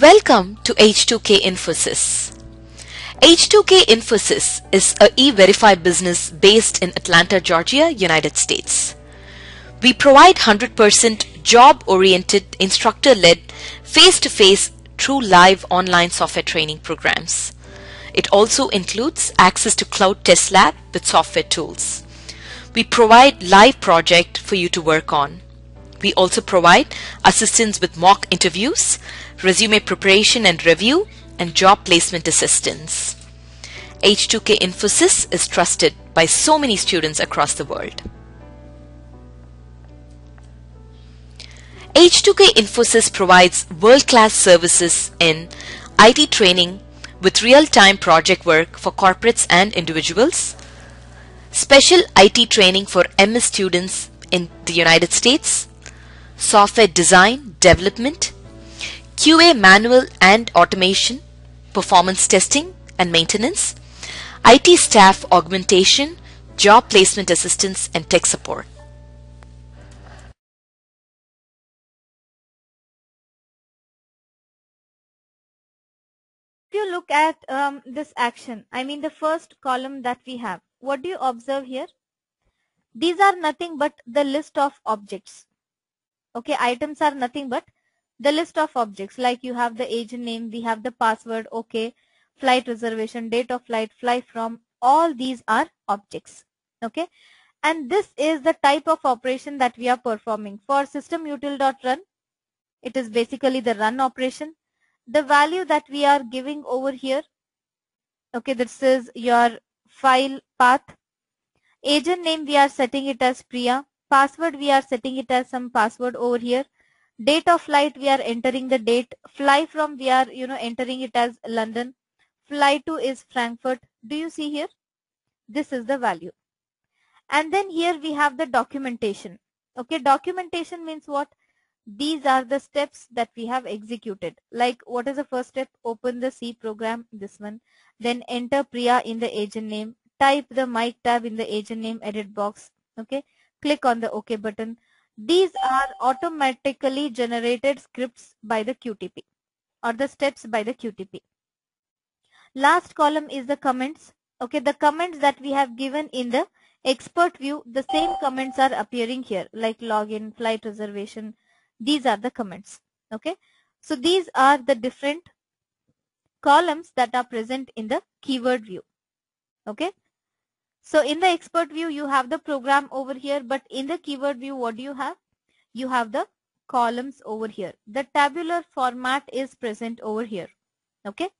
Welcome to H2K Infosys. H2K Infosys is a e-verify business based in Atlanta, Georgia, United States. We provide 100% job-oriented, instructor-led, face-to-face, true live online software training programs. It also includes access to Cloud Test Lab with software tools. We provide live project for you to work on. We also provide assistance with mock interviews, resume preparation and review, and job placement assistance. H2K Infosys is trusted by so many students across the world. H2K Infosys provides world-class services in IT training with real-time project work for corporates and individuals, special IT training for MS students in the United States, software design, development, QA manual and automation, performance testing and maintenance, IT staff augmentation, job placement assistance, and tech support. If you look at this action, I mean the first column that we have, what do you observe here? These are nothing but the list of objects. Okay, items are nothing but the list of objects, like you have the agent name, we have the password, okay, flight reservation, date of flight, fly from, all these are objects. Okay, and this is the type of operation that we are performing. For system util.run, it is basically the run operation. The value that we are giving over here, okay, this is your file path. Agent name, we are setting it as Priya. Password, we are setting it as some password over here. Date of flight, we are entering the date. Fly from, we are entering it as London. Fly to is Frankfurt. Do you see here? This is the value. And then here we have the documentation. Okay, documentation means what? These are the steps that we have executed. Like, what is the first step? Open the C program, this one. Then enter Priya in the agent name. Type the mic tab in the agent name edit box. Okay, click on the OK button. These are automatically generated scripts by the QTP or the steps by the QTP. Last column is the comments. Okay, the comments that we have given in the expert view, the same comments are appearing here, like login, flight reservation. These are the comments. Okay, so these are the different columns that are present in the keyword view. Okay. So in the expert view, you have the program over here, but in the keyword view, what do you have? You have the columns over here. The tabular format is present over here. Okay.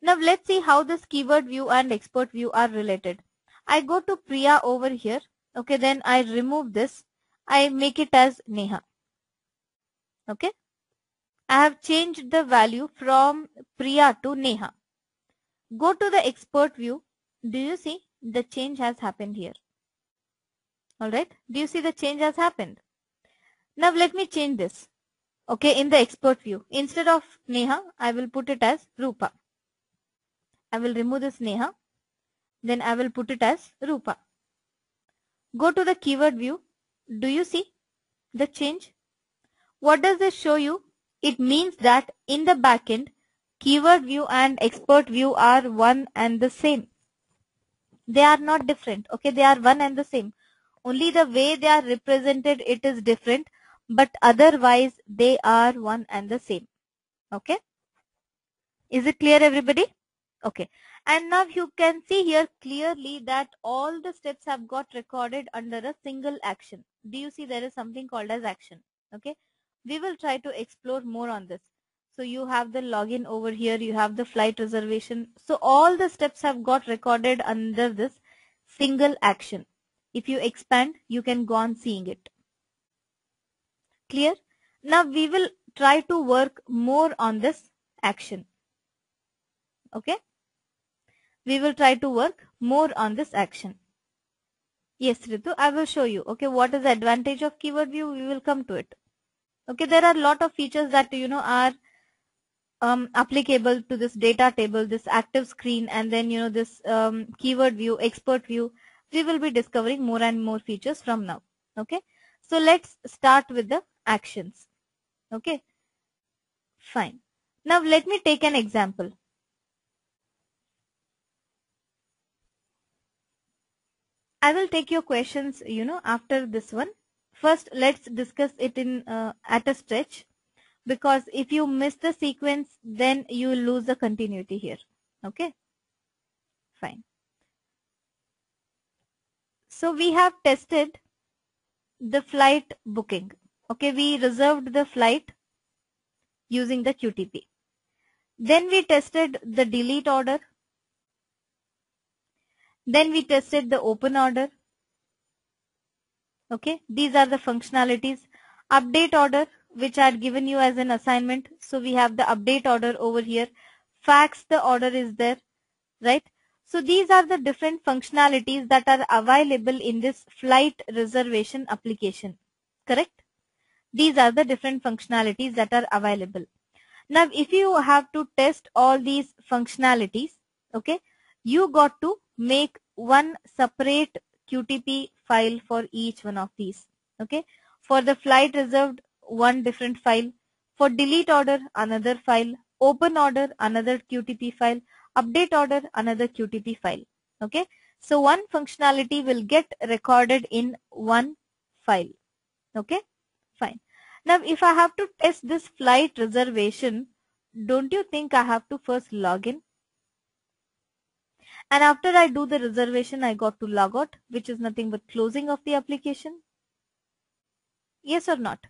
Now let's see how this keyword view and expert view are related. I go to Priya over here. Okay. Then I remove this. I make it as Neha. Okay. I have changed the value from Priya to Neha. Go to the expert view. Do you see? The change has happened here. Alright, do you see the change has happened? Now let me change this. Okay, in the expert view, instead of Neha, I will put it as Rupa. I will remove this Neha, then I will put it as Rupa. Go to the keyword view. Do you see the change? What does this show you? It means that in the backend, keyword view and expert view are one and the same. They are not different. Okay, they are one and the same. Only the way they are represented, it is different, but otherwise they are one and the same. Okay, is it clear, everybody? Okay, and now you can see here clearly that all the steps have got recorded under a single action. Do you see there is something called as action? Okay, we will try to explore more on this. So you have the login over here, you have the flight reservation. So all the steps have got recorded under this single action. If you expand, you can go on seeing it. Clear? Now we will try to work more on this action. Okay? We will try to work more on this action. Yes, Ritu, I will show you. Okay, what is the advantage of keyword view? We will come to it. Okay, there are a lot of features that are applicable to this data table, this active screen, and then this keyword view, expert view. We will be discovering more and more features from now. Okay, so let's start with the actions. Okay, fine. Now let me take an example. I will take your questions, after this one. First, let's discuss it in at a stretch, because if you miss the sequence, then you will lose the continuity here. Okay, fine. So we have tested the flight booking. Okay, we reserved the flight using the QTP. Then we tested the delete order. Then we tested the open order. Okay, these are the functionalities. Update order, which I had given you as an assignment. So we have the update order over here. Fax the order is there, right? So these are the different functionalities that are available in this flight reservation application, correct? These are the different functionalities that are available. Now, if you have to test all these functionalities, okay, you got to make one separate QTP file for each one of these, okay? For the flight reserved, one different file. For delete order, another file. Open order, another QTP file. Update order, another QTP file, okay? So one functionality will get recorded in one file, okay? Fine. Now, if I have to test this flight reservation, don't you think I have to first log in? And after I do the reservation, I got to log out, which is nothing but closing of the application. Yes or not?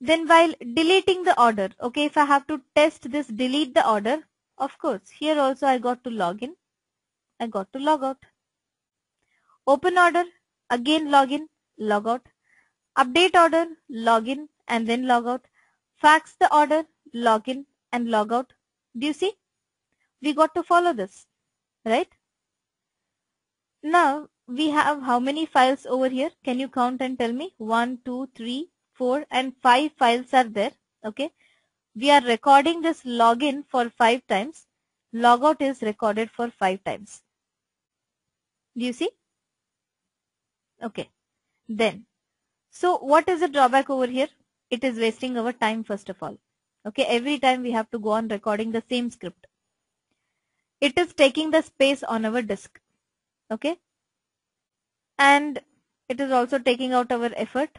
Then while deleting the order, okay, if I have to test this delete the order, of course, here also I got to log in, I got to log out. Open order, again log in, log out. Update order, log in and then log out. Fax the order, log in and log out. Do you see? We got to follow this, right? Now, we have how many files over here? Can you count and tell me? 1, 2, 3, 4 and 5 files are there, okay? We are recording this login for 5 times. Logout is recorded for 5 times. Do you see? Okay. Then, so what is the drawback over here? It is wasting our time first of all. Okay, every time we have to go on recording the same script. It is taking the space on our disk. Okay. And it is also taking out our effort.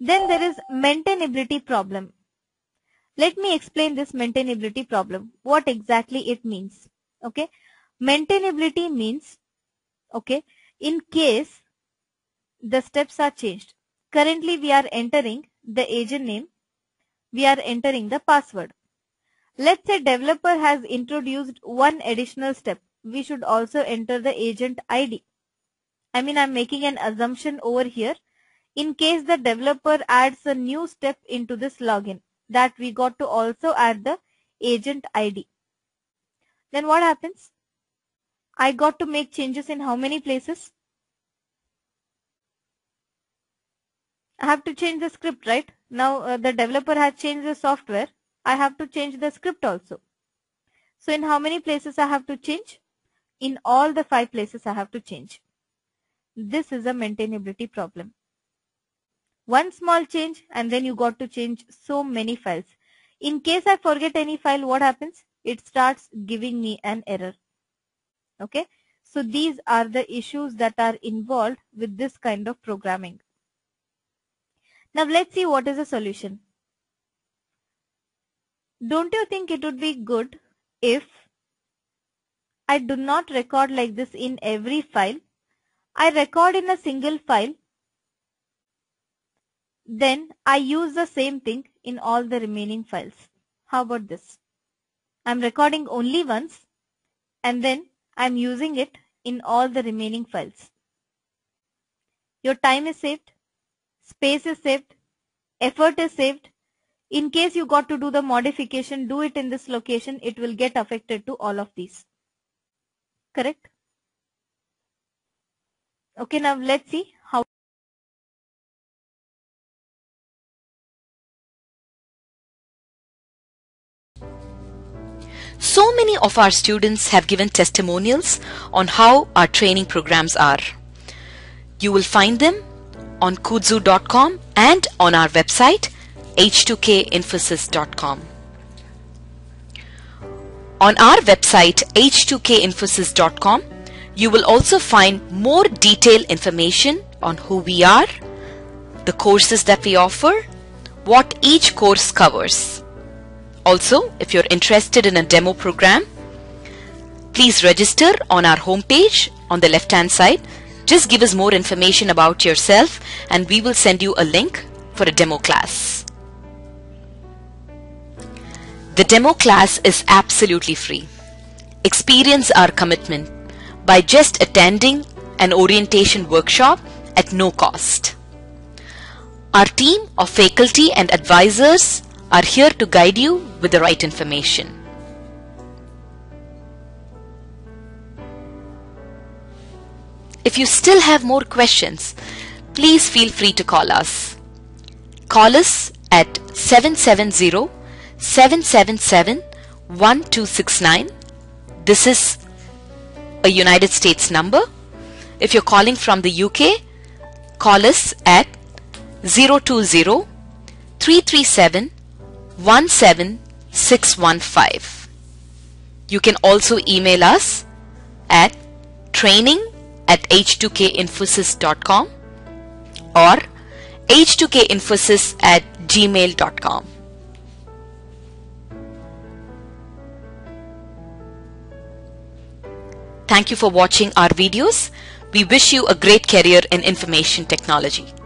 Then there is maintainability problem. Let me explain this maintainability problem, what exactly it means, okay? Maintainability means, okay, in case the steps are changed. Currently, we are entering the agent name. We are entering the password. Let's say developer has introduced one additional step. We should also enter the agent ID. I mean, I'm making an assumption over here. In case the developer adds a new step into this login, that we got to also add the agent ID. Then what happens? I got to make changes in how many places? I have to change the script, right? Now the developer has changed the software. I have to change the script also. So in how many places I have to change? In all the 5 places I have to change. This is a maintainability problem. One small change and then you got to change so many files. In case I forget any file, what happens? It starts giving me an error. Okay. So these are the issues that are involved with this kind of programming. Now let's see what is the solution. Don't you think it would be good if I do not record like this in every file? I record in a single file. Then I use the same thing in all the remaining files. How about this? I'm recording only once and then I'm using it in all the remaining files. Your time is saved, space is saved, effort is saved. In case you got to do the modification, do it in this location, it will get affected to all of these. Correct? Okay, now let's see how. So many of our students have given testimonials on how our training programs are. You will find them on kudzu.com and on our website h2kinfosys.com. On our website h2kinfosys.com, you will also find more detailed information on who we are, the courses that we offer, what each course covers. Also, if you're interested in a demo program, please register on our homepage on the left-hand side. Just give us more information about yourself and we will send you a link for a demo class. The demo class is absolutely free. Experience our commitment by just attending an orientation workshop at no cost. Our team of faculty and advisors are here to guide you with the right information. If you still have more questions, please feel free to call us. Call us at 770-777-1269. This is a United States number. If you're calling from the UK, call us at 020-337-17615. You can also email us at training@h2kinfosys.com or h2kinfosys@gmail.com. Thank you for watching our videos. We wish you a great career in information technology.